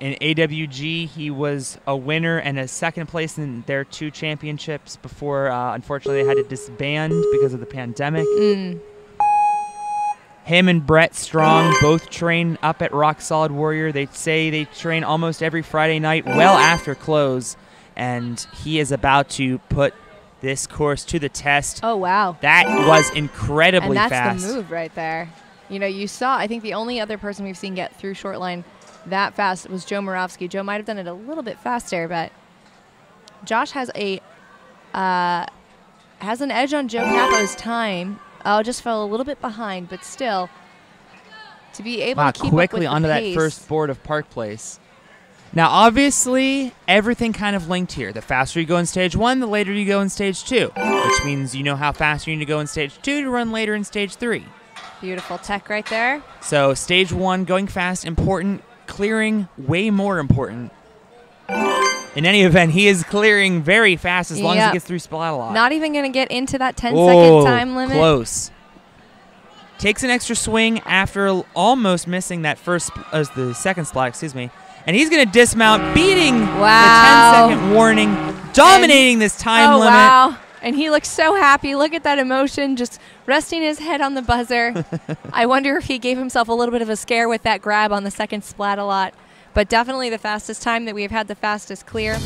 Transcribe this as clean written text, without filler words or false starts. In AWG, he was a winner and a second place in their two championships before, unfortunately, they had to disband because of the pandemic. Him and Brett Strong both train up at Rock Solid Warrior. They say they train almost every Friday night, well after close, and he is about to put this course to the test. Oh, wow. That was incredibly fast. And that's the move right there. You know, you saw, I think the only other person we've seen get through short line that fast was Joe Moravsky. Joe might have done it a little bit faster, but Josh has a has an edge on Joe Capo's time. Oh, just fell a little bit behind, but still to be able to keep quickly up with the pace. That first board of Park Place. Now, obviously, everything kind of linked here. The faster you go in stage one, the later you go in stage two, which means you know how fast you need to go in stage two to run later in stage three. Beautiful tech right there. So stage one, going fast, important. Clearing way more important. In any event, he is clearing very fast as long as he gets through splat a lot. Not even going to get into that 10-second time limit. Close. Takes an extra swing after almost missing that first, the second splat, excuse me. And he's going to dismount, beating the 10-second warning, dominating this time limit. Wow. And he looks so happy. Look at that emotion, just resting his head on the buzzer. I wonder if he gave himself a little bit of a scare with that grab on the second splat a lot. But definitely the fastest time that we've had, the fastest clear.